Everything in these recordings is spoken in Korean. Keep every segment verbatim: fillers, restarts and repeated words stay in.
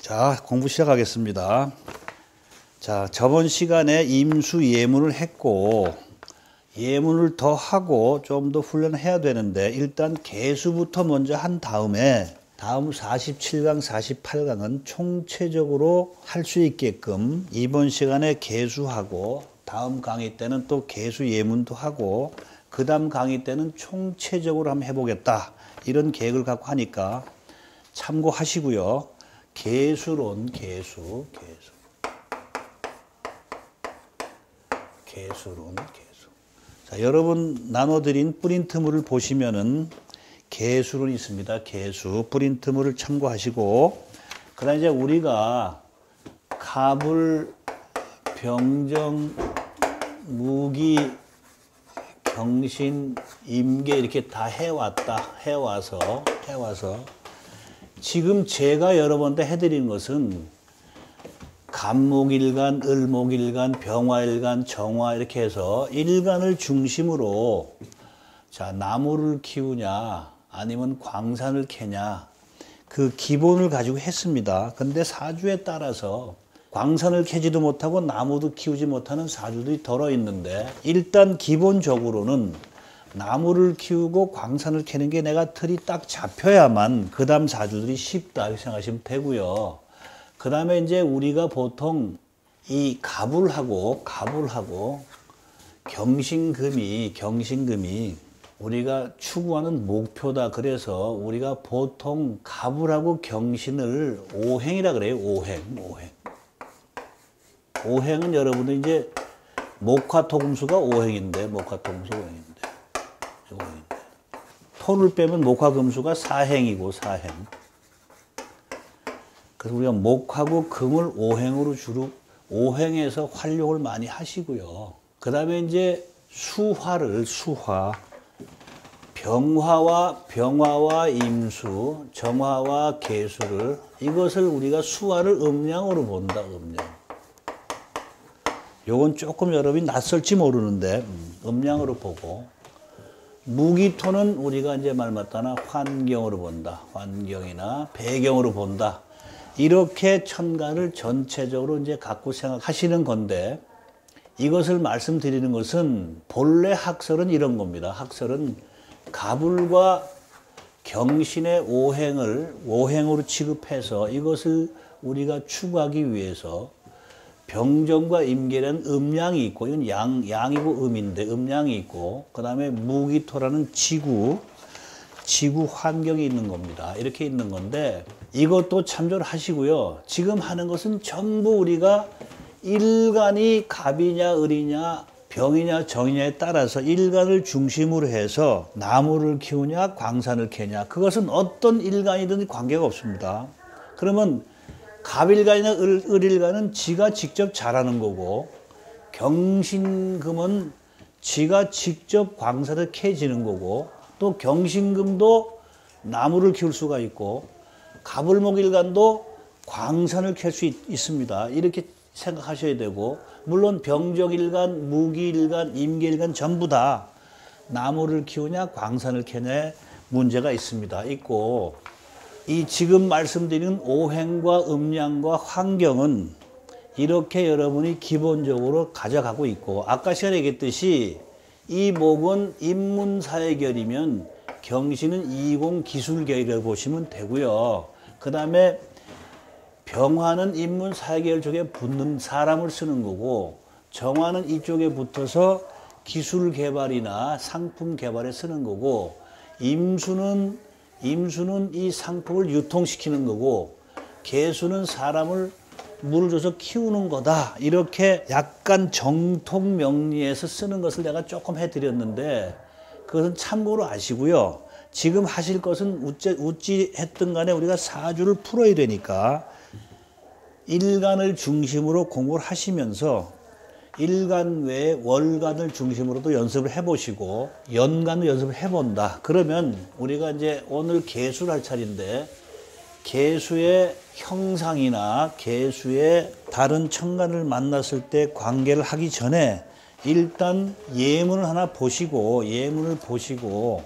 자, 공부 시작하겠습니다. 자, 저번 시간에 임수 예문을 했고, 예문을 더 하고 좀 더 훈련해야 되는데, 일단 계수부터 먼저 한 다음에 다음 사십칠강, 사십팔강은 총체적으로 할 수 있게끔 이번 시간에 계수하고, 다음 강의 때는 또 계수 예문도 하고, 그 다음 강의 때는 총체적으로 한번 해보겠다, 이런 계획을 갖고 하니까 참고하시고요. 계수론, 계수, 계수. 계수론, 계수. 자, 여러분 나눠드린 프린트물을 보시면은 계수론이 있습니다. 계수. 프린트물을 참고하시고, 그 다음에 이제 우리가 갑을, 병정, 무기, 경신, 임계 이렇게 다 해왔다. 해와서, 해와서. 지금 제가 여러 번째 해드리는 것은 갑목일간, 을목일간, 병화일간, 정화 이렇게 해서 일간을 중심으로, 자, 나무를 키우냐 아니면 광산을 캐냐, 그 기본을 가지고 했습니다. 근데 사주에 따라서 광산을 캐지도 못하고 나무도 키우지 못하는 사주들이 덜어 있는데, 일단 기본적으로는 나무를 키우고 광산을 캐는 게 내가 틀이 딱 잡혀야만 그 다음 사주들이 쉽다, 이렇게 생각하시면 되고요. 그 다음에 이제 우리가 보통 이 갑을하고 갑을하고 경신금이 경신금이 우리가 추구하는 목표다. 그래서 우리가 보통 갑을하고 경신을 오행이라 그래요. 오행, 오행. 오행은 여러분들 이제 목화토금수가 오행인데, 목화토금수가 오행인데. 토를 빼면 목화금수가 사행이고, 사행. 그래서 우리가 목하고 금을 오행으로 주로 오행에서 활용을 많이 하시고요. 그 다음에 이제 수화를, 수화. 병화와 병화와 임수, 정화와 계수를, 이것을 우리가 수화를 음양으로 본다, 음양. 요건 조금 여러분이 낯설지 모르는데 음양으로 보고, 무기토는 우리가 이제 말 맞다나 환경으로 본다. 환경이나 배경으로 본다. 이렇게 천간을 전체적으로 이제 갖고 생각하시는 건데, 이것을 말씀드리는 것은 본래 학설은 이런 겁니다. 학설은 갑을과 경신의 오행을 오행으로 취급해서 이것을 우리가 추구하기 위해서 병정과 임계라는 음양이 있고, 이건 양, 양이고 음인데 음양이 있고, 그 다음에 무기토라는 지구, 지구 환경이 있는 겁니다. 이렇게 있는 건데, 이것도 참조를 하시고요. 지금 하는 것은 전부 우리가 일간이 갑이냐 을이냐 병이냐 정이냐에 따라서 일간을 중심으로 해서 나무를 키우냐 광산을 캐냐, 그것은 어떤 일간이든 관계가 없습니다. 그러면 갑일간이나 을, 을일간은 지가 직접 잘하는 거고, 경신금은 지가 직접 광산을 캐지는 거고, 또 경신금도 나무를 키울 수가 있고, 갑을목일간도 광산을 캘 수 있습니다. 이렇게 생각하셔야 되고, 물론 병정일간, 무기일간, 임계일간 전부 다 나무를 키우냐 광산을 캐냐에 문제가 있습니다. 있고, 이 지금 말씀드린 오행과 음양과 환경은 이렇게 여러분이 기본적으로 가져가고 있고, 아까 시간에 얘기했듯이 이 목은 인문사의 결이면 경신은 이공기술결이라고 보시면 되고요. 그 다음에 병화는 인문사의 결 쪽에 붙는 사람을 쓰는 거고, 정화는 이쪽에 붙어서 기술개발이나 상품개발에 쓰는 거고, 임수는 임수는 이 상품을 유통시키는 거고, 계수는 사람을 물을 줘서 키우는 거다. 이렇게 약간 정통 명리에서 쓰는 것을 내가 조금 해드렸는데, 그것은 참고로 아시고요. 지금 하실 것은 우찌, 우찌 했든 간에 우리가 사주를 풀어야 되니까 일간을 중심으로 공부를 하시면서 일간 외에 월간을 중심으로도 연습을 해보시고, 연간도 연습을 해본다. 그러면 우리가 이제 오늘 계수를 할 차례인데, 계수의 형상이나 계수의 다른 천간을 만났을 때 관계를 하기 전에 일단 예문을 하나 보시고, 예문을 보시고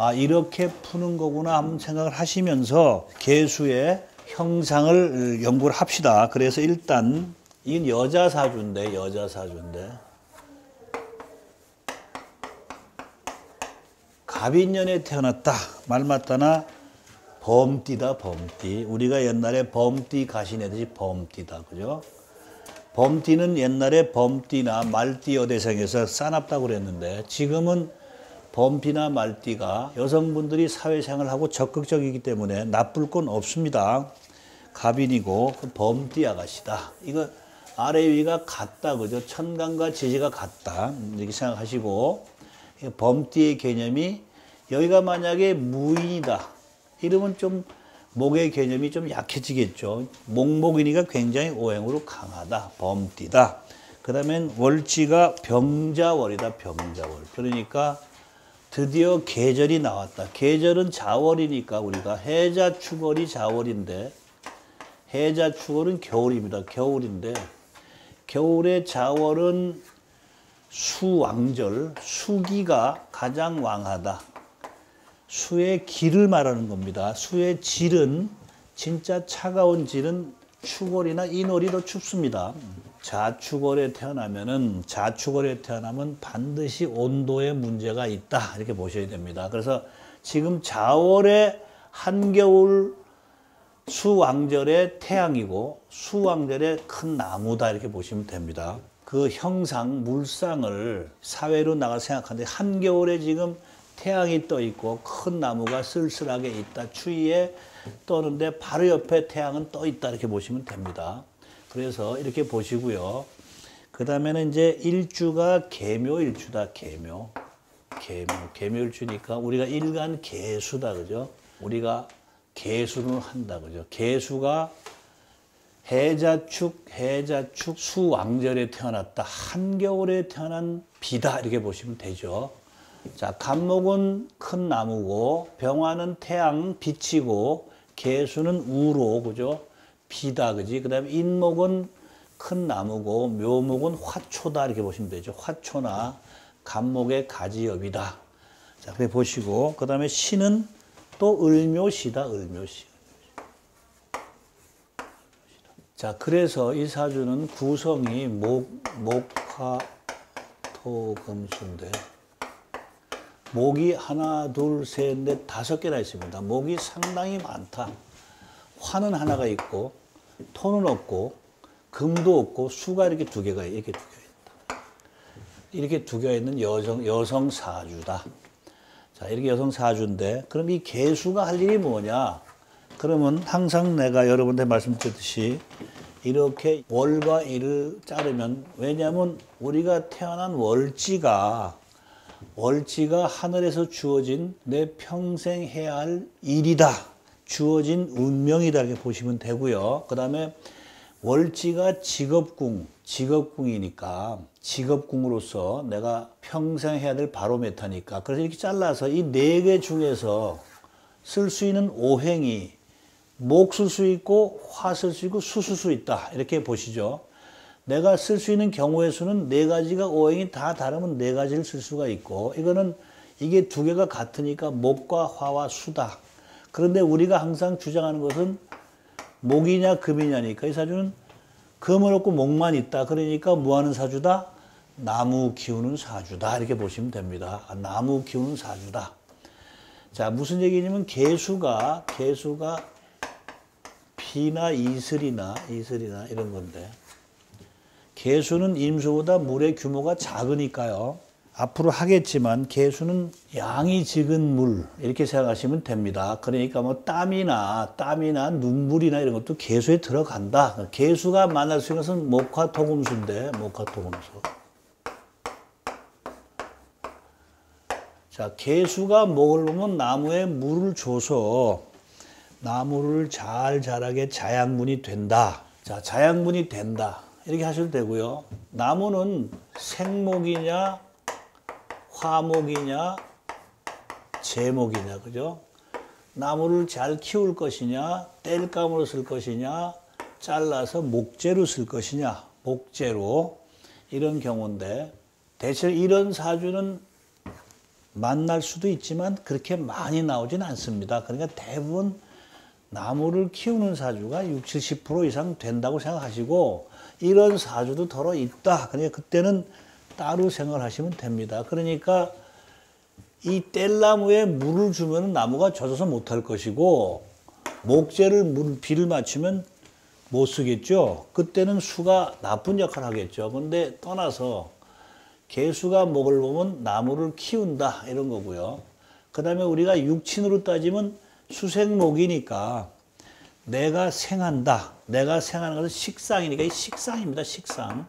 아, 이렇게 푸는 거구나 한번 생각을 하시면서 계수의 형상을 연구를 합시다. 그래서 일단 이건 여자 사주인데 여자 사주인데 갑인년에 태어났다. 말 맞다나 범띠다. 범띠. 우리가 옛날에 범띠 가시내듯이 범띠다. 그죠? 범띠는 옛날에 범띠나 말띠 여대생에서 싸납다고 그랬는데 지금은 범띠나 말띠가 여성분들이 사회생활하고 적극적이기 때문에 나쁠 건 없습니다. 갑인이고 범띠 아가씨다. 이거 아래 위가 같다. 그죠? 천간과 지지가 같다. 이렇게 생각하시고 범띠의 개념이 여기가 만약에 무인이다. 이러면 좀 목의 개념이 좀 약해지겠죠. 목목이니까 굉장히 오행으로 강하다. 범띠다. 그 다음엔 월지가 병자월이다. 병자월. 그러니까 드디어 계절이 나왔다. 계절은 자월이니까 우리가 해자 축월이 자월인데 해자 축월은 겨울입니다. 겨울인데 겨울의 자월은 수왕절, 수기가 가장 왕하다. 수의 기를 말하는 겁니다. 수의 질은 진짜 차가운 질은 축월이나 인월이 더 춥습니다. 자축월에 태어나면은 자축월에 태어나면 반드시 온도에 문제가 있다 이렇게 보셔야 됩니다. 그래서 지금 자월에 한겨울 수왕절에 태양이고 수왕절에 큰 나무다 이렇게 보시면 됩니다. 그 형상 물상을 사회로 나가 생각하는데 한겨울에 지금 태양이 떠 있고 큰 나무가 쓸쓸하게 있다. 추위에 떠는데 바로 옆에 태양은 떠 있다. 이렇게 보시면 됩니다. 그래서 이렇게 보시고요. 그 다음에는 이제 일주가 계묘일주다. 계묘. 계묘. 계묘일주니까 우리가 일간 계수다. 그죠? 우리가 계수를 한다. 그죠? 계수가 해자축, 해자축, 수왕절에 태어났다. 한겨울에 태어난 비다. 이렇게 보시면 되죠. 자, 갑목은 큰 나무고 병화는 태양 빛이고 계수는 우로 그죠? 비다 그지? 그다음에 인목은 큰 나무고 묘목은 화초다 이렇게 보시면 되죠. 화초나 갑목의 가지엽이다. 자, 그래 보시고 그다음에 신은 또 을묘시다. 을묘시. 자, 그래서 이 사주는 구성이 목, 목화, 토, 금수인데 목이 하나, 둘, 셋, 넷, 다섯 개나 있습니다. 목이 상당히 많다. 화는 하나가 있고, 토는 없고, 금도 없고, 수가 이렇게 두 개가, 이렇게 두 개가 있다. 이렇게 두 개가 있는 여성, 여성 사주다. 자, 이렇게 여성 사주인데, 그럼 이 계수가 할 일이 뭐냐? 그러면 항상 내가 여러분한테 말씀드렸듯이, 이렇게 월과 일을 자르면, 왜냐면 우리가 태어난 월지가, 월지가 하늘에서 주어진 내 평생 해야 할 일이다. 주어진 운명이다. 이렇게 보시면 되고요. 그 다음에 월지가 직업궁, 직업궁이니까 직업궁으로서 내가 평생 해야 될 바로메타니까 그래서 이렇게 잘라서 이 네 개 중에서 쓸 수 있는 오행이 목 쓸 수 있고 화 쓸 수 있고 수 쓸 수 있다. 이렇게 보시죠. 내가 쓸 수 있는 경우의 수는 네 가지가 오행이 다 다르면 네 가지를 쓸 수가 있고 이거는 이게 두 개가 같으니까 목과 화와 수다. 그런데 우리가 항상 주장하는 것은 목이냐 금이냐니까 이 사주는 금은 없고 목만 있다. 그러니까 뭐 하는 사주다? 나무 키우는 사주다. 이렇게 보시면 됩니다. 나무 키우는 사주다. 자, 무슨 얘기냐면 계수가 계수가 비나 이슬이나 이슬이나 이런 건데 계수는 임수보다 물의 규모가 작으니까요. 앞으로 하겠지만 계수는 양이 적은 물 이렇게 생각하시면 됩니다. 그러니까 뭐 땀이나 땀이나 눈물이나 이런 것도 계수에 들어간다. 계수가 만날 수 있는 것은 목화, 토, 금수인데 목화, 토, 금수. 자, 계수가 목을 보면 나무에 물을 줘서 나무를 잘 자라게 자양분이 된다. 자, 자양분이 된다. 이렇게 하셔도 되고요. 나무는 생목이냐, 화목이냐, 재목이냐, 그죠? 나무를 잘 키울 것이냐, 땔감으로 쓸 것이냐, 잘라서 목재로 쓸 것이냐, 목재로 이런 경우인데 대체 이런 사주는 만날 수도 있지만 그렇게 많이 나오진 않습니다. 그러니까 대부분 나무를 키우는 사주가 육십, 칠십 퍼센트 이상 된다고 생각하시고 이런 사주도 더러 있다. 그러니까 그때는 따로 생각하시면 됩니다. 그러니까 이 뗄나무에 물을 주면 나무가 젖어서 못할 것이고 목재를 물, 비를 맞추면 못 쓰겠죠. 그때는 수가 나쁜 역할을 하겠죠. 그런데 떠나서 계수가 목을 보면 나무를 키운다 이런 거고요. 그 다음에 우리가 육친으로 따지면 수생목이니까 내가 생한다. 내가 생하는 것은 식상이니까 이 식상입니다. 식상.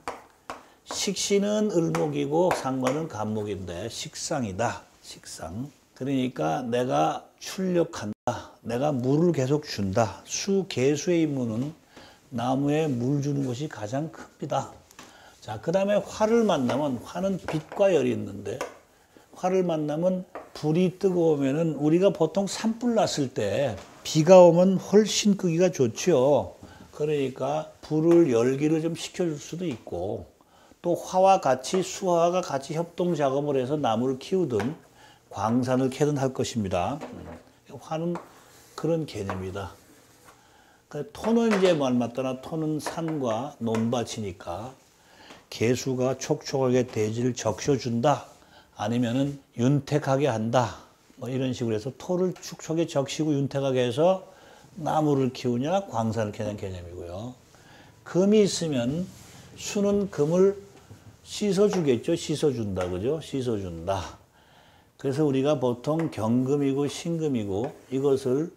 식신은 을목이고 상관은 간목인데 식상이다. 식상. 그러니까 내가 출력한다. 내가 물을 계속 준다. 수, 계수의 임무는 나무에 물 주는 것이 가장 큽니다. 자, 그 다음에 화를 만나면 화는 빛과 열이 있는데 화를 만나면 불이 뜨거우면은 우리가 보통 산불 났을 때 비가 오면 훨씬 끄기가 좋죠. 그러니까 불을 열기를 좀 식혀줄 수도 있고 또 화와 같이 수화가 같이 협동 작업을 해서 나무를 키우든 광산을 캐든 할 것입니다. 화는 그런 개념이다. 토는 이제 말 맞다나 토는 산과 논밭이니까 계수가 촉촉하게 대지를 적셔준다. 아니면은 윤택하게 한다. 뭐 이런 식으로 해서 토를 축척에 적시고 윤택하게 해서 나무를 키우냐 광산을 캐는 개념이고요. 금이 있으면 수는 금을 씻어주겠죠. 씻어준다. 그죠? 씻어준다. 그래서 우리가 보통 경금이고 신금이고 이것을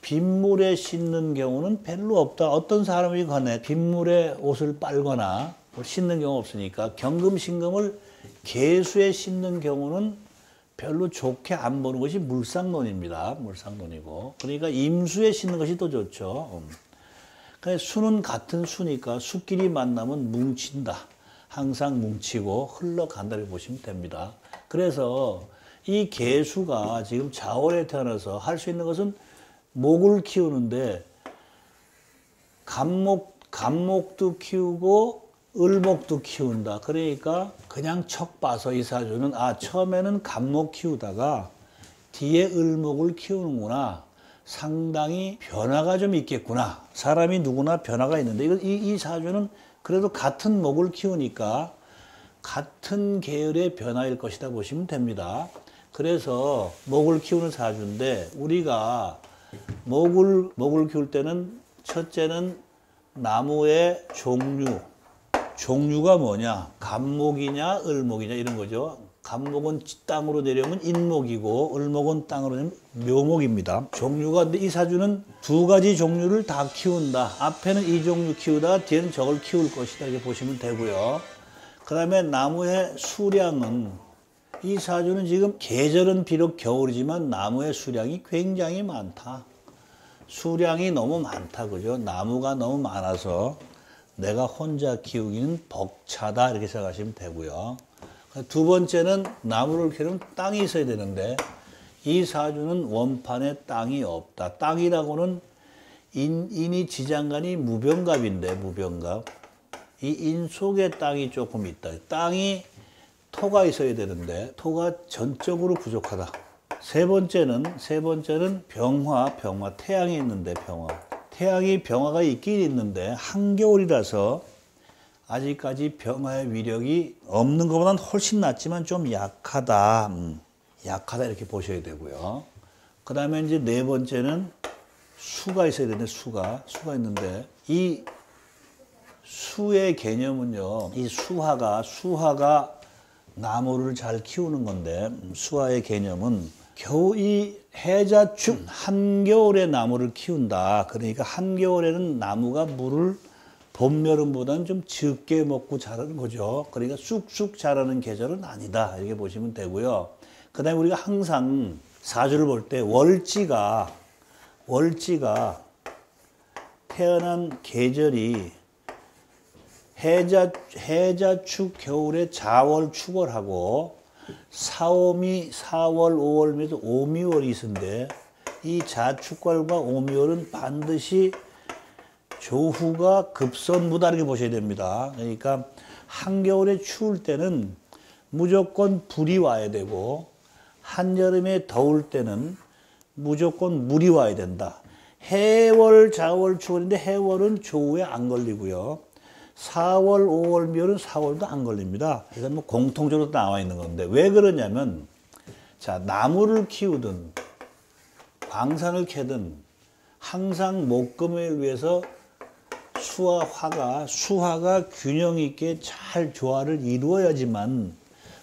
빗물에 씻는 경우는 별로 없다. 어떤 사람이 건네 빗물에 옷을 빨거나 씻는 경우 없으니까 경금, 신금을 계수에 씻는 경우는 별로 좋게 안 보는 것이 물상론입니다. 물상론이고. 그러니까 임수에 씻는 것이 더 좋죠. 그러니까 수는 같은 수니까 수끼리 만나면 뭉친다. 항상 뭉치고 흘러간다고 보시면 됩니다. 그래서 이 계수가 지금 자월에 태어나서 할 수 있는 것은 목을 키우는데 간목, 간목도 키우고 을목도 키운다. 그러니까 그냥 척 봐서 이 사주는 아 처음에는 간목 키우다가 뒤에 을목을 키우는구나. 상당히 변화가 좀 있겠구나. 사람이 누구나 변화가 있는데 이, 이 사주는 그래도 같은 목을 키우니까 같은 계열의 변화일 것이다 보시면 됩니다. 그래서 목을 키우는 사주인데 우리가 목을, 목을 키울 때는 첫째는 나무의 종류. 종류가 뭐냐? 간목이냐, 을목이냐 이런 거죠. 간목은 땅으로 내려오면 인목이고 을목은 땅으로 내려오면 묘목입니다. 종류가 근데 이 사주는 두 가지 종류를 다 키운다. 앞에는 이 종류 키우다가 뒤에는 저걸 키울 것이다. 이렇게 보시면 되고요. 그 다음에 나무의 수량은 이 사주는 지금 계절은 비록 겨울이지만 나무의 수량이 굉장히 많다. 수량이 너무 많다. 그죠? 나무가 너무 많아서 내가 혼자 키우기는 벅차다 이렇게 생각하시면 되고요. 두 번째는 나무를 키우면 땅이 있어야 되는데 이 사주는 원판에 땅이 없다. 땅이라고는 인, 인이 지장간이 무병갑인데 무병갑. 이 인 속에 땅이 조금 있다. 땅이 토가 있어야 되는데 토가 전적으로 부족하다. 세 번째는 세 번째는 병화, 병화 태양이 있는데 병화. 태양이 병화가 있긴 있는데 한겨울이라서 아직까지 병화의 위력이 없는 것보다는 훨씬 낫지만 좀 약하다. 음, 약하다 이렇게 보셔야 되고요. 그 다음에 이제 네 번째는 수가 있어야 되는데 수가. 수가 있는데 이 수의 개념은요. 이 수화가 수화가 나무를 잘 키우는 건데 수화의 개념은 겨우 이 해자축 한겨울에 나무를 키운다. 그러니까 한겨울에는 나무가 물을 봄, 여름보다는 좀 적게 먹고 자라는 거죠. 그러니까 쑥쑥 자라는 계절은 아니다. 이렇게 보시면 되고요. 그 다음에 우리가 항상 사주를 볼 때 월지가 월지가 태어난 계절이 해자, 해자축 겨울에 자월, 축월하고 사오미, 사월, 오월 밑에 오미월이 있는데 이 자축월과 오미월은 반드시 조후가 급선무다 이렇게 보셔야 됩니다. 그러니까 한겨울에 추울 때는 무조건 불이 와야 되고 한여름에 더울 때는 무조건 물이 와야 된다. 해월, 자월, 추월인데 해월은 조우에 안 걸리고요. 사월, 오월, 미월은 사월도 안 걸립니다. 이건 뭐 공통적으로 나와 있는 건데 왜 그러냐면 자 나무를 키우든 광산을 캐든 항상 목금을 위해서 수와 화가 수화가 균형 있게 잘 조화를 이루어야지만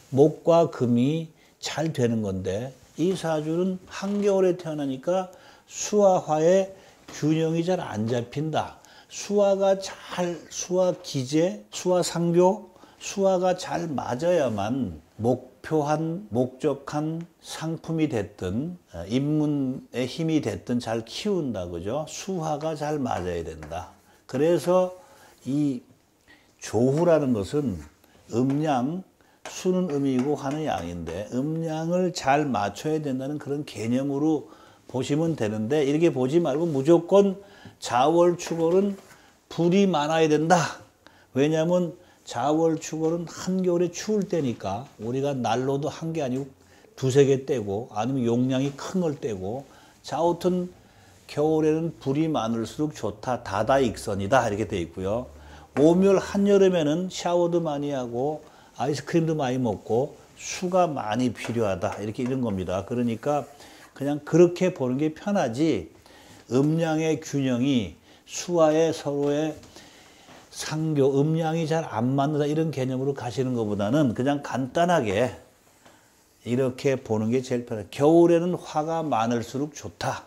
목과 금이 잘 되는 건데 이 사주는 한겨울에 태어나니까 수와 화의 균형이 잘 안 잡힌다. 수화가 잘 수화 기재, 수화 상교, 수화가 잘 맞아야만 목표한, 목적한 상품이 됐든 입문의 힘이 됐든 잘 키운다 그죠? 수화가 잘 맞아야 된다. 그래서 이 조후라는 것은 음양, 수는 음이고 화는 양인데 음양을 잘 맞춰야 된다는 그런 개념으로 보시면 되는데 이렇게 보지 말고 무조건 자월 축월은 불이 많아야 된다. 왜냐하면 자월 축월은 한겨울에 추울 때니까 우리가 난로도 한 개 아니고 두세 개 떼고 아니면 용량이 큰 걸 떼고 자오튼 겨울에는 불이 많을수록 좋다. 다다익선이다 이렇게 돼 있고요. 오묘 한여름에는 샤워도 많이 하고 아이스크림도 많이 먹고 수가 많이 필요하다 이렇게 이런 겁니다. 그러니까 그냥 그렇게 보는 게 편하지 음양의 균형이 수와의 서로의 상교, 음양이 잘 안 맞는다 이런 개념으로 가시는 것보다는 그냥 간단하게 이렇게 보는 게 제일 편해요. 겨울에는 화가 많을수록 좋다.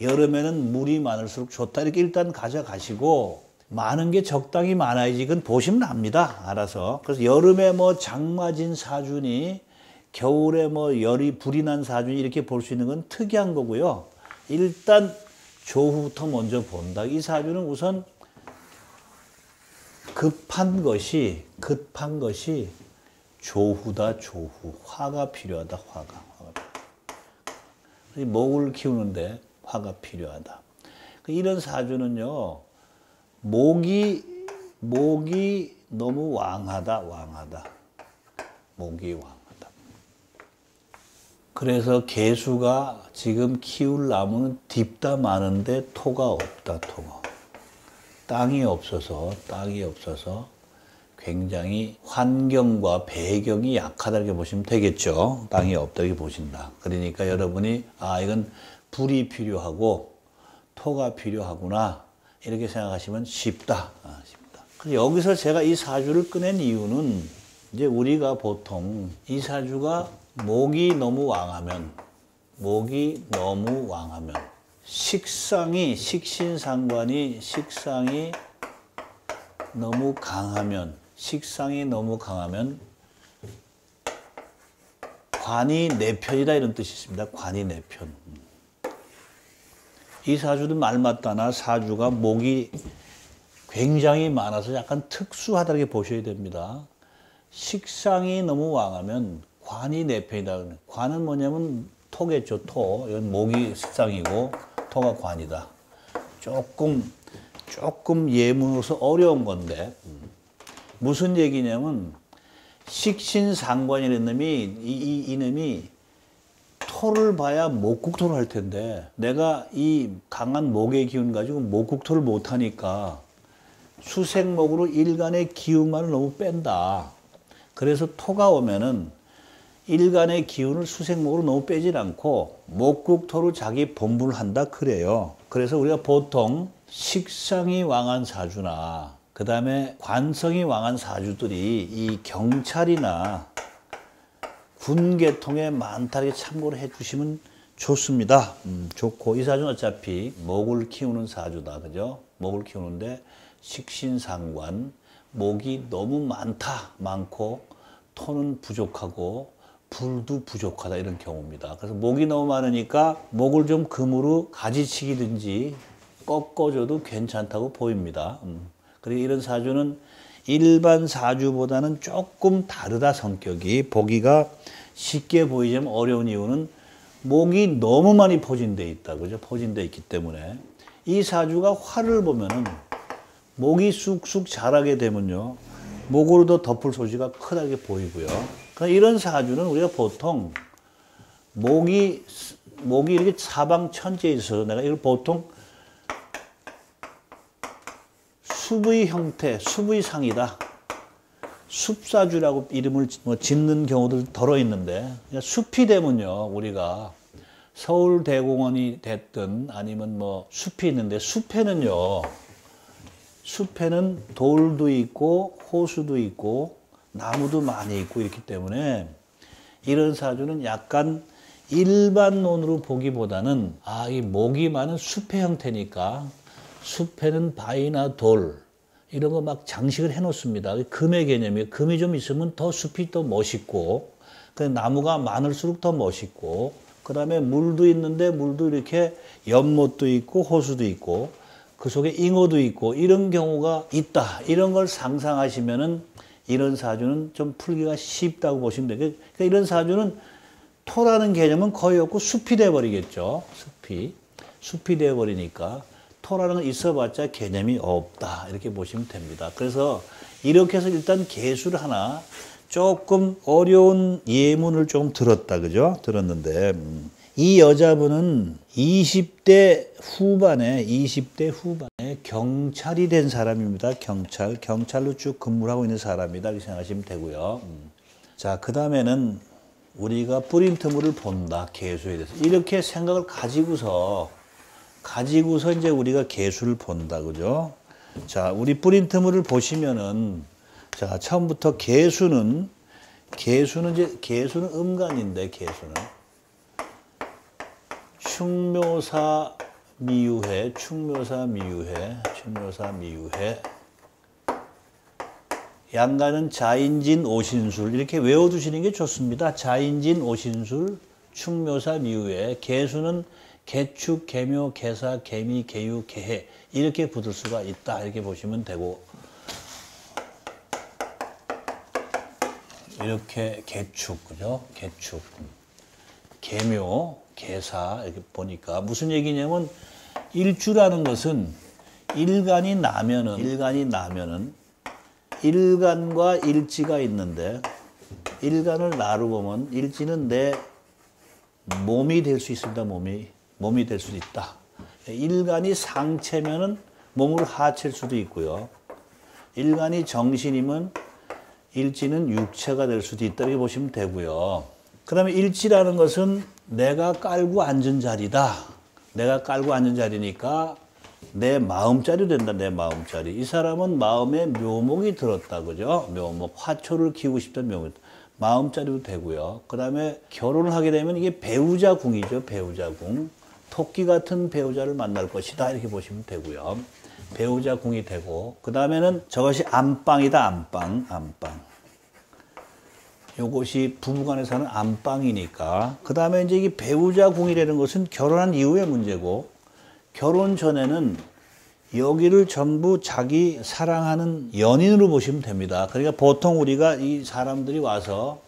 여름에는 물이 많을수록 좋다. 이렇게 일단 가져가시고 많은 게 적당히 많아야지 그건 보시면 압니다. 알아서. 그래서 여름에 뭐 장마진 사주니 겨울에 뭐 열이 불이 난 사주니 이렇게 볼 수 있는 건 특이한 거고요. 일단 조후부터 먼저 본다. 이 사주는 우선 급한 것이 급한 것이 조후다. 조후. 화가 필요하다. 화가. 목을 키우는데 화가 필요하다. 이런 사주는요. 목이 목이 너무 왕하다. 왕하다. 목이 왕하다. 그래서 계수가 지금 키울 나무는 딥다 많은데 토가 없다. 토가. 땅이 없어서 땅이 없어서 굉장히 환경과 배경이 약하다 이렇게 보시면 되겠죠. 땅이 없다 이렇게 보신다. 그러니까 여러분이 아 이건 불이 필요하고 토가 필요하구나 이렇게 생각하시면 쉽다. 아, 쉽다. 여기서 제가 이 사주를 꺼낸 이유는 이제 우리가 보통 이 사주가 목이 너무 왕하면 목이 너무 왕하면 식상이 식신상관이 식상이 너무 강하면 식상이 너무 강하면 관이 내 편이다 이런 뜻이 있습니다. 관이 내 편. 이 사주도 말맞다나 사주가 목이 굉장히 많아서 약간 특수하다 이렇게 보셔야 됩니다. 식상이 너무 왕하면 관이 내 편이다. 관은 뭐냐면 토겠죠. 토. 이건 목이 식상이고 토가 관이다. 조금 조금 예문으로서 어려운 건데 무슨 얘기냐면 식신상관이라는 놈이 이, 이, 이놈이 토를 봐야 목국토를 할 텐데 내가 이 강한 목의 기운 가지고 목국토를 못하니까 수생목으로 일간의 기운만을 너무 뺀다. 그래서 토가 오면은 일간의 기운을 수생목으로 너무 빼질 않고 목국토로 자기 본분을 한다 그래요. 그래서 우리가 보통 식상이 왕한 사주나 그 다음에 관성이 왕한 사주들이 이 경찰이나 군계통에 많다게 참고를 해주시면 좋습니다. 음, 좋고 이 사주는 어차피 목을 키우는 사주다. 그죠? 목을 키우는데 식신상관, 목이 너무 많다. 많고 토는 부족하고 불도 부족하다 이런 경우입니다. 그래서 목이 너무 많으니까 목을 좀 금으로 가지치기든지 꺾어줘도 괜찮다고 보입니다. 음. 그리고 이런 사주는 일반 사주보다는 조금 다르다 성격이 보기가 쉽게 보이지만 어려운 이유는 목이 너무 많이 포진돼 있다. 그죠? 포진돼 있기 때문에 이 사주가 화를 보면은 목이 쑥쑥 자라게 되면요. 목으로 더 덮을 소지가 크다고 보이고요. 그러니까 이런 사주는 우리가 보통 목이, 목이 이렇게 사방천지에 있어서 내가 이걸 보통 숲의 형태, 숲의 상이다. 숲사주라고 이름을 뭐 짓는 경우들 더러 있는데, 숲이 되면요, 우리가 서울대공원이 됐든 아니면 뭐 숲이 있는데, 숲에는요, 숲에는 돌도 있고 호수도 있고 나무도 많이 있고 있기 때문에 이런 사주는 약간 일반 논으로 보기보다는 아, 이 목이 많은 숲의 형태니까 숲에는 바위나 돌 이런 거 막 장식을 해 놓습니다. 금의 개념이에요. 금이 좀 있으면 더 숲이 더 멋있고, 그 나무가 많을수록 더 멋있고, 그 다음에 물도 있는데 물도 이렇게 연못도 있고 호수도 있고 그 속에 잉어도 있고 이런 경우가 있다. 이런 걸 상상하시면은 이런 사주는 좀 풀기가 쉽다고 보시면 돼요. 그러니까 이런 사주는 토라는 개념은 거의 없고 숲이 돼버리겠죠. 숲이. 숲이 돼버리니까 토라는 건 있어봤자 개념이 없다. 이렇게 보시면 됩니다. 그래서 이렇게 해서 일단 계수를 하나 조금 어려운 예문을 조금 들었다. 그죠? 들었는데 이 여자분은 이십 대 후반에, 이십 대 후반에 경찰이 된 사람입니다. 경찰, 경찰로 쭉 근무를 하고 있는 사람이다. 이렇게 생각하시면 되고요. 자, 그 다음에는 우리가 뿌림트물을 본다. 계수에 대해서. 이렇게 생각을 가지고서, 가지고서 이제 우리가 계수를 본다. 그죠? 자, 우리 뿌림트물을 보시면은, 자, 처음부터 계수는, 계수는 이제, 계수는 음간인데, 계수는. 충묘사 미유해, 충묘사 미유해, 충묘사 미유해. 양간은 자인진 오신술. 이렇게 외워두시는 게 좋습니다. 자인진 오신술, 충묘사 미유해. 계수는 계축, 계묘, 계사, 계미, 계유, 계해. 이렇게 붙을 수가 있다. 이렇게 보시면 되고. 이렇게 계축, 그죠? 계축. 계묘, 계사 이렇게 보니까 무슨 얘기냐면 일주라는 것은 일간이 나면은, 일간이 나면은 일간과 일지가 있는데 일간을 나로 보면 일지는 내 몸이 될 수 있습니다. 몸이, 몸이 될 수 있다. 일간이 상체면은 몸을 하체일 수도 있고요. 일간이 정신이면 일지는 육체가 될 수도 있다. 이렇게 보시면 되고요. 그 다음에 일지라는 것은 내가 깔고 앉은 자리다. 내가 깔고 앉은 자리니까 내 마음자리로 된다. 내 마음자리. 이 사람은 마음에 묘목이 들었다. 그죠? 묘목. 화초를 키우고 싶던 묘목. 마음자리도 되고요. 그 다음에 결혼을 하게 되면 이게 배우자 궁이죠. 배우자 궁. 토끼 같은 배우자를 만날 것이다. 이렇게 보시면 되고요. 배우자 궁이 되고. 그 다음에는 저것이 안방이다. 안방. 안방. 요것이 부부간에 사는 안방이니까. 그 다음에 이제 이게 배우자 궁이라는 것은 결혼한 이후의 문제고, 결혼 전에는 여기를 전부 자기 사랑하는 연인으로 보시면 됩니다. 그러니까 보통 우리가 이 사람들이 와서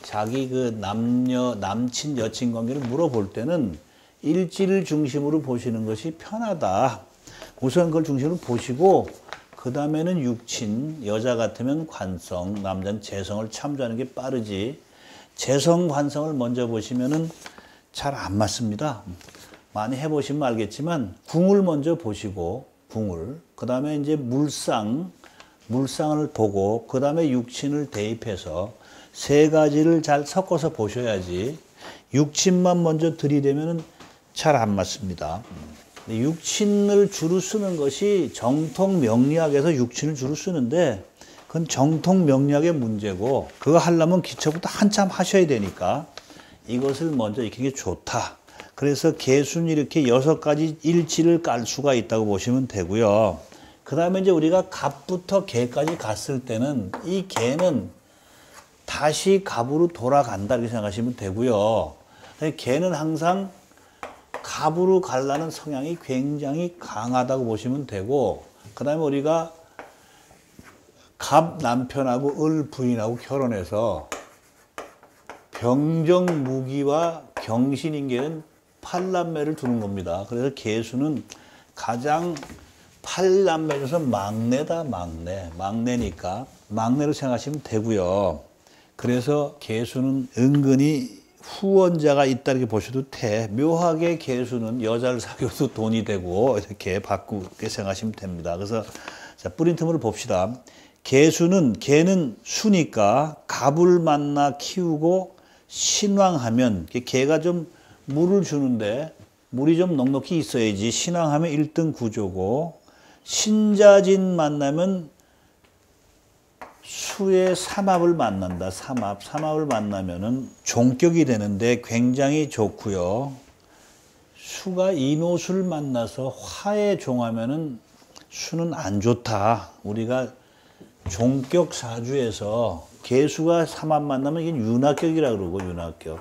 자기 그 남녀, 남친, 여친 관계를 물어볼 때는 일지를 중심으로 보시는 것이 편하다. 우선 그걸 중심으로 보시고, 그 다음에는 육친, 여자 같으면 관성, 남자는 재성을 참조하는 게 빠르지, 재성, 관성을 먼저 보시면은 잘 안 맞습니다. 많이 해보시면 알겠지만, 궁을 먼저 보시고, 궁을, 그 다음에 이제 물상, 물상을 보고, 그 다음에 육친을 대입해서 세 가지를 잘 섞어서 보셔야지, 육친만 먼저 들이대면은 잘 안 맞습니다. 육친을 주로 쓰는 것이 정통 명리학에서 육친을 주로 쓰는데 그건 정통 명리학의 문제고, 그거 하려면 기초부터 한참 하셔야 되니까 이것을 먼저 익히는 게 좋다. 그래서 계수는 이렇게 여섯 가지 일지를 깔 수가 있다고 보시면 되고요. 그 다음에 이제 우리가 갑부터 계까지 갔을 때는 이 계는 다시 갑으로 돌아간다 이렇게 생각하시면 되고요. 계는 항상 갑으로 가려는 성향이 굉장히 강하다고 보시면 되고, 그 다음에 우리가 갑 남편하고 을 부인하고 결혼해서 병정무기와 경신인계는 팔남매를 두는 겁니다. 그래서 계수는 가장 팔남매에서 막내다. 막내. 막내니까 막내로 생각하시면 되고요. 그래서 계수는 은근히 후원자가 있다 이렇게 보셔도 돼. 묘하게 계수는 여자를 사귀어도 돈이 되고 이렇게 바꾸게 생각하시면 됩니다. 그래서 자, 프린트물을 봅시다. 계수는 개는 수니까 갑을 만나 키우고 신왕하면 개가 좀 물을 주는데 물이 좀 넉넉히 있어야지 신왕하면 일 등 구조고 신자진 만나면 수의 삼합을 만난다. 삼합. 삼합을 만나면은 종격이 되는데 굉장히 좋고요. 수가 인호수를 만나서 화에 종하면은 수는 안 좋다. 우리가 종격 사주에서 계수가 삼합 만나면 이게 윤화격이라 그러고 윤화격.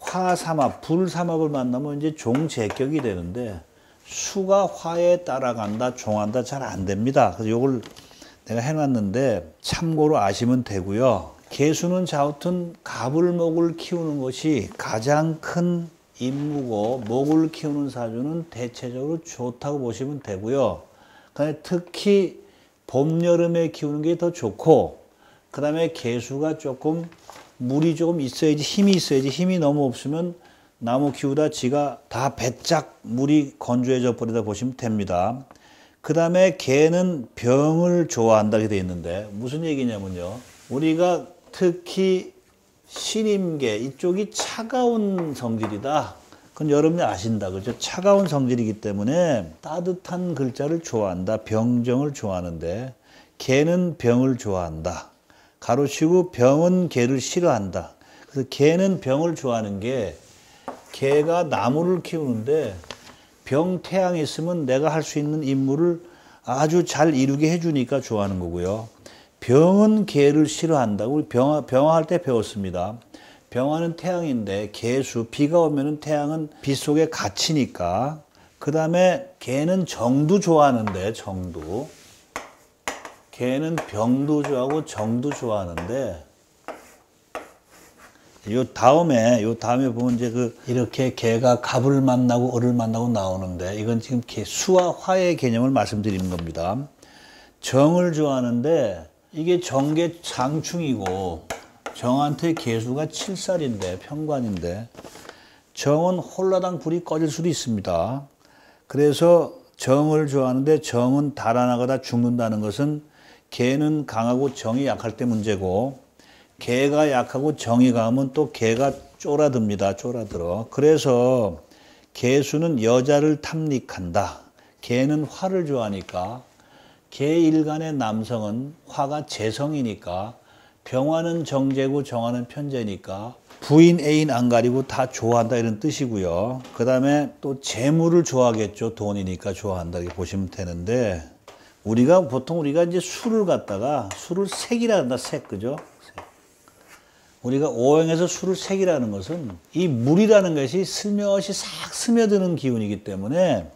화 삼합, 불 삼합을 만나면 이제 종재격이 되는데 수가 화에 따라간다, 종한다 잘 안 됩니다. 그래서 요걸 내가 해놨는데 참고로 아시면 되고요. 계수는 좌우튼 갑을 목을 키우는 것이 가장 큰 임무고 목을 키우는 사주는 대체적으로 좋다고 보시면 되고요. 특히 봄, 여름에 키우는 게 더 좋고 그 다음에 계수가 조금 물이 조금 있어야지 힘이 있어야지 힘이 너무 없으면 나무 키우다 지가 다 배짝 물이 건조해져 버리다 보시면 됩니다. 그 다음에 개는 병을 좋아한다고 되어 있는데 무슨 얘기냐면요. 우리가 특히 신임계 이쪽이 차가운 성질이다. 그건 여러분이 아신다. 그렇죠? 차가운 성질이기 때문에 따뜻한 글자를 좋아한다. 병정을 좋아하는데 개는 병을 좋아한다. 가로치고 병은 개를 싫어한다. 그래서 개는 병을 좋아하는 게 개가 나무를 키우는데 병 태양이 있으면 내가 할 수 있는 임무를 아주 잘 이루게 해주니까 좋아하는 거고요. 병은 개를 싫어한다고 우리 병화, 병화할 때 배웠습니다. 병화는 태양인데 개수, 비가 오면은 태양은 비 속에 갇히니까 그 다음에 개는 정도 좋아하는데 정도 개는 병도 좋아하고 정도 좋아하는데 요 다음에, 요 다음에 보면 이제 그, 이렇게 개가 갑을 만나고 을을 만나고 나오는데, 이건 지금 수와 화의 개념을 말씀드리는 겁니다. 정을 좋아하는데, 이게 정계 장충이고, 정한테 개수가 칠살인데, 평관인데, 정은 홀라당 불이 꺼질 수도 있습니다. 그래서 정을 좋아하는데, 정은 달아나거나 죽는다는 것은, 개는 강하고 정이 약할 때 문제고, 개가 약하고 정이 가면 또 개가 쫄아듭니다. 쫄아들어. 그래서 개수는 여자를 탐닉한다. 개는 화를 좋아하니까 개 일간의 남성은 화가 재성이니까 병화는 정재고 정화는 편재니까 부인 애인 안 가리고 다 좋아한다 이런 뜻이고요. 그 다음에 또 재물을 좋아하겠죠. 돈이니까 좋아한다 이렇게 보시면 되는데 우리가 보통 우리가 이제 수를 갖다가 수를 색이라 한다. 색 그죠? 우리가 오행에서 수를 색이라는 것은 이 물이라는 것이 스며시 싹 스며드는 기운이기 때문에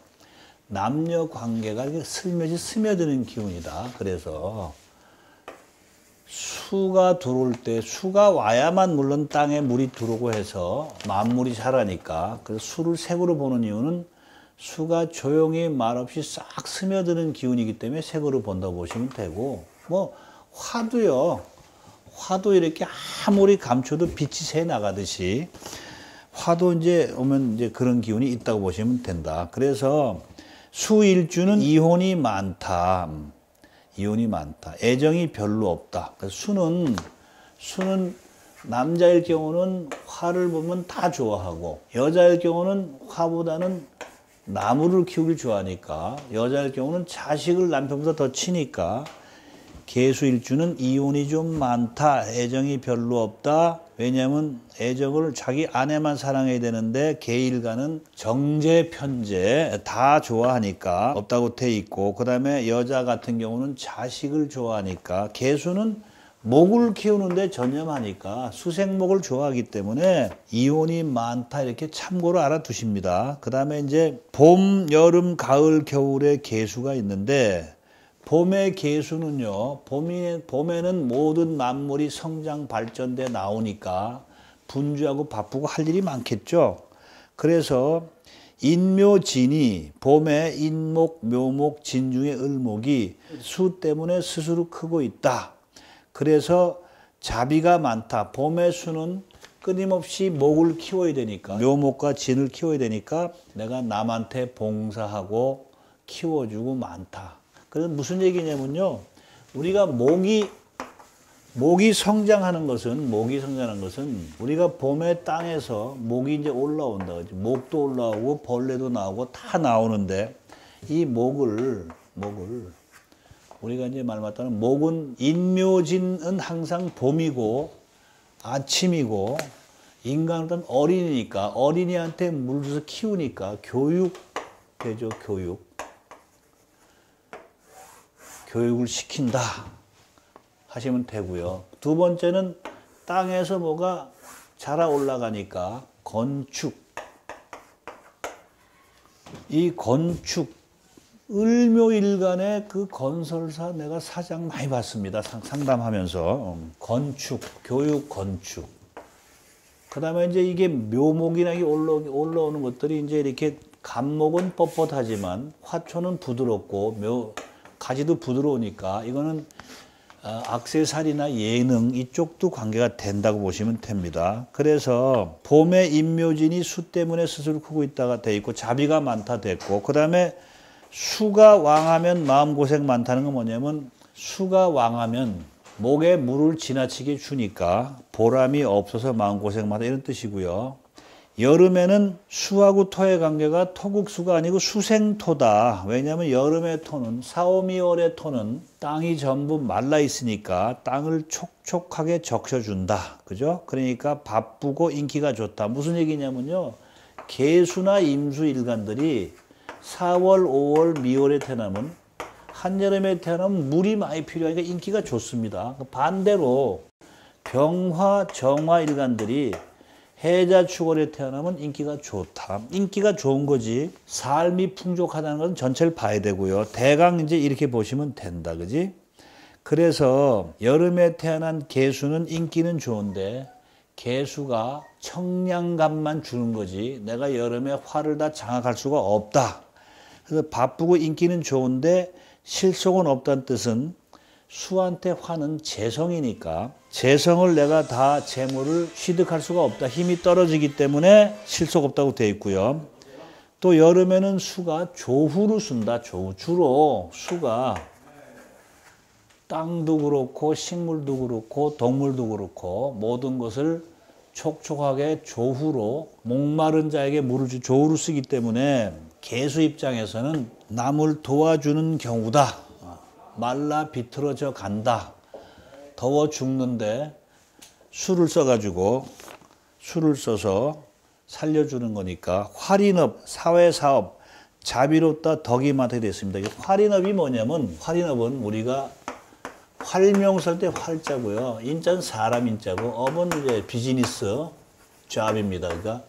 남녀 관계가 스며시 스며드는 기운이다. 그래서 수가 들어올 때 수가 와야만 물론 땅에 물이 들어오고 해서 만물이 자라니까 그래서 수를 색으로 보는 이유는 수가 조용히 말없이 싹 스며드는 기운이기 때문에 색으로 본다고 보시면 되고 뭐 화도요. 화도 이렇게 아무리 감춰도 빛이 새 나가듯이 화도 이제 오면 이제 그런 기운이 있다고 보시면 된다. 그래서 수일주는 이혼이 많다. 이혼이 많다. 애정이 별로 없다. 수는, 수는 남자일 경우는 화를 보면 다 좋아하고 여자일 경우는 화보다는 나무를 키우길 좋아하니까 여자일 경우는 자식을 남편보다 더 치니까 계수일주는 이혼이 좀 많다. 애정이 별로 없다. 왜냐하면 애정을 자기 아내만 사랑해야 되는데 계일간은 정제, 편제 다 좋아하니까 없다고 돼 있고 그 다음에 여자 같은 경우는 자식을 좋아하니까 계수는 목을 키우는데 전념하니까 수생목을 좋아하기 때문에 이혼이 많다 이렇게 참고로 알아두십니다. 그 다음에 이제 봄, 여름, 가을, 겨울에 계수가 있는데 봄의 계수는요, 봄이, 봄에는 모든 만물이 성장 발전돼 나오니까 분주하고 바쁘고 할 일이 많겠죠. 그래서 인묘진이 봄에 인목, 묘목, 진중의 을목이 수 때문에 스스로 크고 있다. 그래서 자비가 많다. 봄의 수는 끊임없이 목을 키워야 되니까, 묘목과 진을 키워야 되니까 내가 남한테 봉사하고 키워주고 많다. 그래서 무슨 얘기냐면요. 우리가 목이, 목이 성장하는 것은, 목이 성장하는 것은 우리가 봄에 땅에서 목이 이제 올라온다. 그렇지? 목도 올라오고 벌레도 나오고 다 나오는데 이 목을, 목을, 우리가 이제 말 맞다면 목은 인묘진은 항상 봄이고 아침이고 인간은 어린이니까 어린이한테 물줘서 키우니까 교육 되죠. 교육. 교육을 시킨다 하시면 되고요. 두 번째는 땅에서 뭐가 자라 올라가니까 건축. 이 건축. 을묘일간의 그 건설사 내가 사장 많이 봤습니다. 상담하면서. 건축, 교육, 건축. 그 다음에 이제 이게 묘목이나 올라오는 것들이 이제 이렇게 갑목은 뻣뻣하지만 화초는 부드럽고 묘, 가지도 부드러우니까 이거는 악세사리나 예능 이쪽도 관계가 된다고 보시면 됩니다. 그래서 봄에 인묘진이 수 때문에 스스로 크고 있다가 돼 있고 자비가 많다 됐고 그 다음에 수가 왕하면 마음고생 많다는 건 뭐냐면 수가 왕하면 목에 물을 지나치게 주니까 보람이 없어서 마음고생 많다 이런 뜻이고요. 여름에는 수하고 토의 관계가 토국수가 아니고 수생토다. 왜냐하면 여름의 토는 사오미월의 토는 땅이 전부 말라 있으니까 땅을 촉촉하게 적셔준다. 그죠? 그러니까 바쁘고 인기가 좋다. 무슨 얘기냐면요. 계수나 임수일간들이 사월, 오월, 미월에 태어나면 한여름에 태어나면 물이 많이 필요하니까 인기가 좋습니다. 반대로 병화, 정화 일간들이 해자, 축월에 태어나면 인기가 좋다. 인기가 좋은 거지. 삶이 풍족하다는 건 전체를 봐야 되고요. 대강 이제 이렇게 보시면 된다. 그지? 그래서 여름에 태어난 계수는 인기는 좋은데 계수가 청량감만 주는 거지. 내가 여름에 화를 다 장악할 수가 없다. 그래서 바쁘고 인기는 좋은데 실속은 없다는 뜻은 수한테 화는 재성이니까 재성을 내가 다 재물을 취득할 수가 없다. 힘이 떨어지기 때문에 실속 없다고 되어 있고요. 또 여름에는 수가 조후로 쓴다. 조후. 주로 수가 땅도 그렇고 식물도 그렇고 동물도 그렇고 모든 것을 촉촉하게 조후로 목마른 자에게 물을 주 조후로 쓰기 때문에 계수 입장에서는 남을 도와주는 경우다. 말라 비틀어져 간다. 더워 죽는데 술을 써가지고 술을 써서 살려주는 거니까 활인업, 사회사업, 자비롭다 덕이 많다 됐습니다. 이 활인업이 뭐냐면 활인업은 우리가 활명 쓸 때 활자고요. 인자는 사람 인자고 업은 이제 비즈니스 잡입니다. 그러니까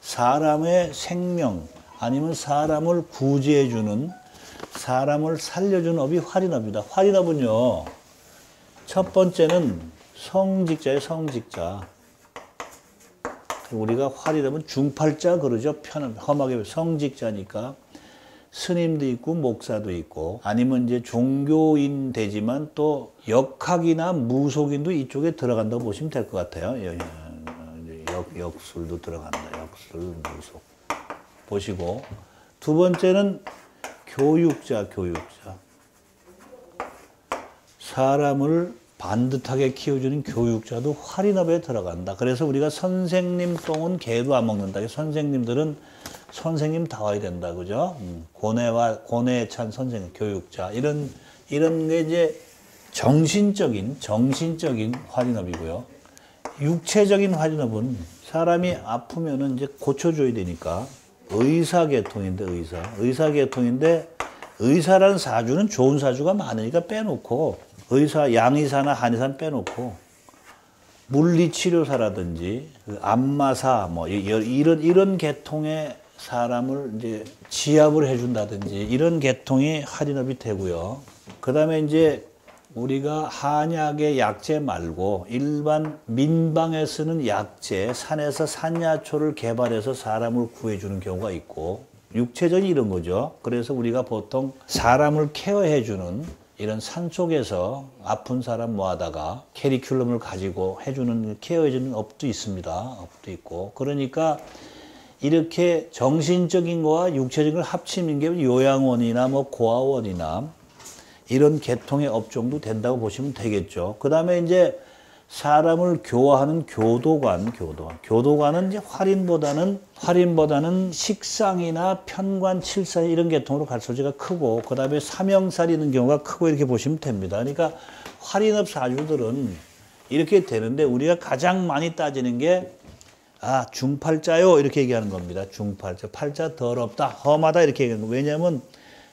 사람의 생명 아니면 사람을 구제해주는 사람을 살려주는 업이 활인업이다. 활인업은요. 첫 번째는 성직자의 성직자. 우리가 활인업은 중팔자 그러죠. 편한 험하게 성직자니까 스님도 있고 목사도 있고 아니면 이제 종교인 되지만 또 역학이나 무속인도 이쪽에 들어간다고 보시면 될 것 같아요. 역, 역술도 들어간다. 역술, 무속. 보시고 두 번째는 교육자, 교육자. 사람을 반듯하게 키워주는 교육자도 활인업에 들어간다. 그래서 우리가 선생님 똥은 개도 안 먹는다. 선생님들은 선생님 다워야 된다. 그죠? 고뇌와, 고뇌에 찬 선생님, 교육자. 이런, 이런 게 이제 정신적인, 정신적인 활인업이고요. 육체적인 활인업은 사람이 아프면은 이제 고쳐줘야 되니까. 의사계통인데 의사. 의사계통인데 의사라는 사주는 좋은 사주가 많으니까 빼놓고 의사, 양의사나 한의사는 빼놓고 물리치료사라든지 안마사 뭐 이런 이런 계통의 사람을 이제 지압을 해준다든지 이런 계통이 할인업이 되고요. 그다음에 이제 우리가 한약의 약재 말고 일반 민방에 쓰는 약재, 산에서 산야초를 개발해서 사람을 구해주는 경우가 있고 육체적인 이런 거죠. 그래서 우리가 보통 사람을 케어해주는 이런 산 속에서 아픈 사람 모아다가 캐리큘럼을 가지고 해주는, 케어해주는 업도 있습니다. 업도 있고. 그러니까 이렇게 정신적인 거와 육체적인 걸 합치는 게 요양원이나 뭐 고아원이나 이런 계통의 업종도 된다고 보시면 되겠죠. 그 다음에 이제 사람을 교화하는 교도관, 교도관. 교도관은 이제 활인보다는, 활인보다는 식상이나 편관, 칠살 이런 계통으로 갈 소지가 크고, 그 다음에 삼형살 있는 경우가 크고, 이렇게 보시면 됩니다. 그러니까 활인업 사주들은 이렇게 되는데, 우리가 가장 많이 따지는 게, 아, 중팔자요. 이렇게 얘기하는 겁니다. 중팔자. 팔자 더럽다, 험하다. 이렇게 얘기하는 겁니다. 왜냐하면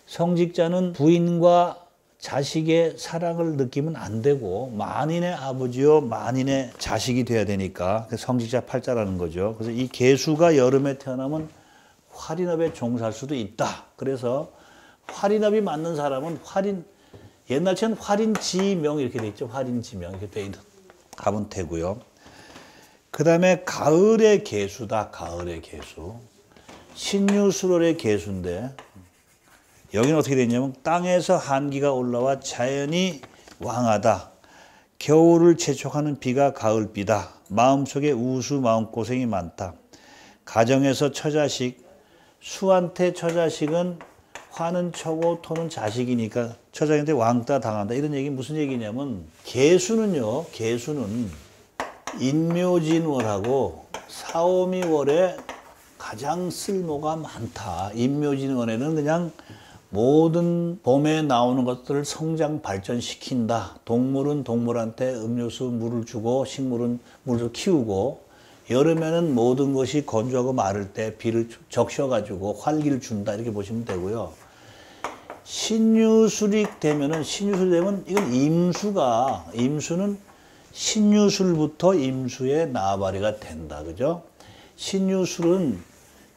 성직자는 부인과 자식의 사랑을 느끼면 안 되고 만인의 아버지요 만인의 자식이 돼야 되니까 성직자 팔자라는 거죠. 그래서 이 계수가 여름에 태어나면 활인업에 종사할 수도 있다. 그래서 활인업이 맞는 사람은 활인, 옛날처럼 활인지명 이렇게 돼 있죠. 활인지명 이렇게 돼 가면 되고요. 그 다음에 가을의 계수다. 가을의 계수. 신유수월의 계수인데 여기는 어떻게 되냐면 땅에서 한기가 올라와 자연이 왕하다. 겨울을 재촉하는 비가 가을비다. 마음속에 우수 마음고생이 많다. 가정에서 처자식, 수한테 처자식은 화는 처고 토는 자식이니까 처자식한테 왕따 당한다. 이런 얘기 무슨 얘기냐면 계수는요. 계수는 인묘진월하고 사오미월에 가장 쓸모가 많다. 인묘진월에는 그냥 모든 봄에 나오는 것들을 성장 발전시킨다. 동물은 동물한테 음료수 물을 주고 식물은 물을 키우고, 여름에는 모든 것이 건조하고 마를 때 비를 적셔가지고 활기를 준다. 이렇게 보시면 되고요. 신유술이 되면은, 신유술이 되면 이건 임수가, 임수는 신유술부터 임수의 나발이가 된다. 그죠? 신유술은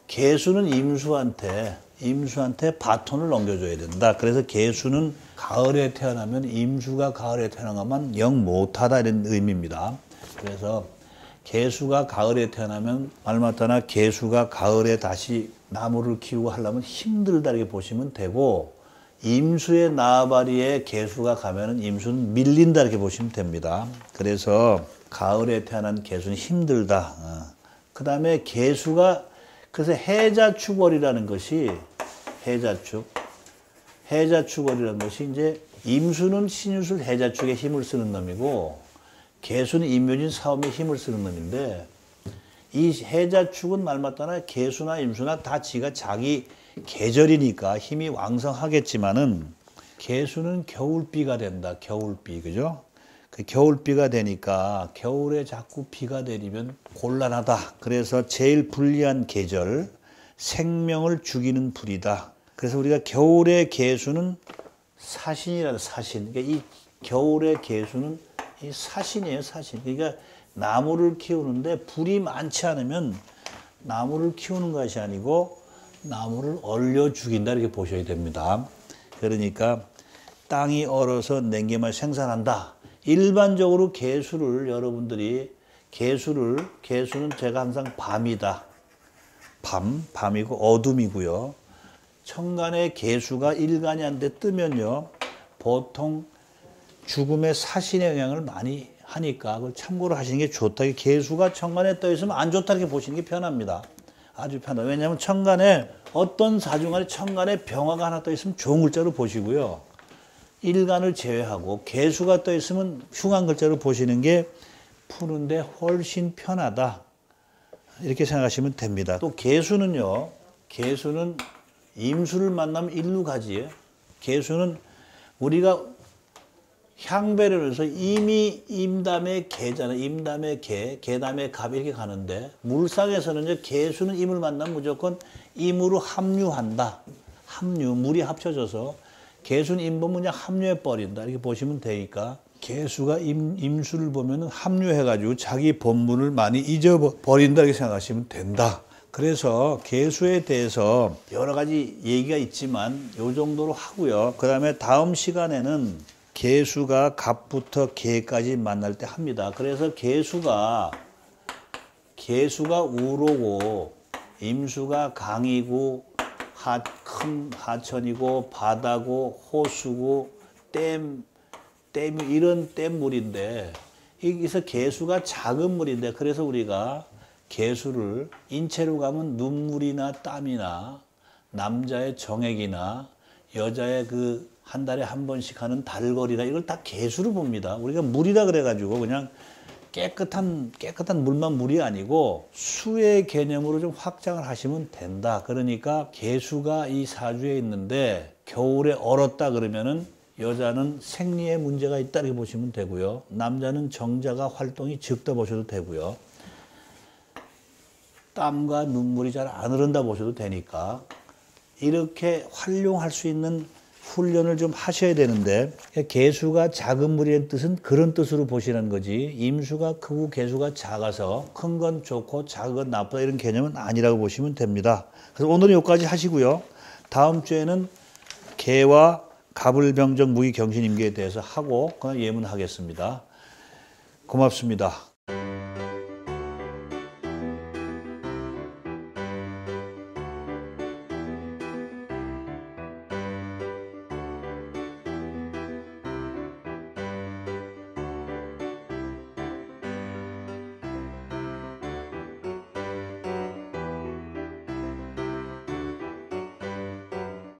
계수는 임수한테 임수한테 바톤을 넘겨줘야 된다. 그래서 계수는 가을에 태어나면, 임수가 가을에 태어나면 영 못하다, 이런 의미입니다. 그래서 계수가 가을에 태어나면 말마따나 계수가 가을에 다시 나무를 키우고 하려면 힘들다, 이렇게 보시면 되고, 임수의 나발이에 계수가 가면은 임수는 밀린다, 이렇게 보시면 됩니다. 그래서 가을에 태어난 계수는 힘들다. 어. 그 다음에 계수가, 그래서 해자축월이라는 것이, 해자축, 해자축월이라는 것이 이제 임수는 신유술 해자축에 힘을 쓰는 놈이고 계수는 임묘진 사오미에 힘을 쓰는 놈인데, 이 해자축은 말마따나 계수나 임수나 다 지가 자기 계절이니까 힘이 왕성하겠지만은 계수는 겨울비가 된다. 겨울비. 그죠? 그 겨울비가 되니까 겨울에 자꾸 비가 내리면 곤란하다. 그래서 제일 불리한 계절, 생명을 죽이는 불이다. 그래서 우리가 겨울의 계수는 사신이라는, 사신. 그러니까 이 겨울의 계수는 이 사신이에요, 사신. 그러니까 나무를 키우는데 불이 많지 않으면 나무를 키우는 것이 아니고 나무를 얼려 죽인다. 이렇게 보셔야 됩니다. 그러니까 땅이 얼어서 냉기만 생산한다. 일반적으로 계수를 여러분들이 계수를 계수는 제가 항상 밤이다. 밤, 밤이고 어둠이고요. 천간의 계수가 일간이 안 돼 뜨면요. 보통 죽음의 사신의 영향을 많이 하니까 그걸 참고로 하시는 게 좋다. 계수가 천간에 떠 있으면 안 좋다, 이렇게 보시는 게 편합니다. 아주 편하다. 왜냐하면 천간에 어떤 사중간에 천간에 병화가 하나 떠 있으면 좋은 글자로 보시고요. 일간을 제외하고 계수가 떠 있으면 흉한 글자로 보시는 게 푸는데 훨씬 편하다. 이렇게 생각하시면 됩니다. 또 계수는요. 계수는 임수를 만나면 일로 가지요. 계수는 우리가 향배를 해서 임이 임담의 계잖아요. 임담의 계, 계담의 갑 이렇게 가는데 물상에서는요. 계수는 임을 만나면 무조건 임으로 합류한다. 합류, 물이 합쳐져서 계수는 임보면 그냥 합류해버린다. 이렇게 보시면 되니까 계수가 임, 임수를 보면 합류해가지고 자기 본분을 많이 잊어버린다. 이렇게 생각하시면 된다. 그래서 계수에 대해서 여러 가지 얘기가 있지만 요 정도로 하고요. 그 다음에 다음 시간에는 계수가 갑부터 계까지 만날 때 합니다. 그래서 계수가 계수가 우로고 임수가 강이고 하, 큰 하천이고 바다고 호수고 댐, 댐 이런 댐물인데 여기서 계수가 작은 물인데 그래서 우리가 계수를 인체로 가면 눈물이나 땀이나 남자의 정액이나 여자의 그 한 달에 한 번씩 하는 달거리나 이걸 다 계수로 봅니다. 우리가 물이라 그래가지고 그냥 깨끗한 깨끗한 물만 물이 아니고 수의 개념으로 좀 확장을 하시면 된다. 그러니까 계수가 이 사주에 있는데 겨울에 얼었다 그러면은 여자는 생리에 문제가 있다 이렇게 보시면 되고요. 남자는 정자가 활동이 적다 보셔도 되고요. 땀과 눈물이 잘 안 흐른다 보셔도 되니까 이렇게 활용할 수 있는 훈련을 좀 하셔야 되는데 계수가 작은 물이라는 뜻은 그런 뜻으로 보시는 거지 임수가 크고 계수가 작아서 큰 건 좋고 작은 건 나쁘다 이런 개념은 아니라고 보시면 됩니다. 그래서 오늘은 여기까지 하시고요. 다음 주에는 개와 갑을병정 무기경신임계에 대해서 하고 그냥 예문하겠습니다. 고맙습니다.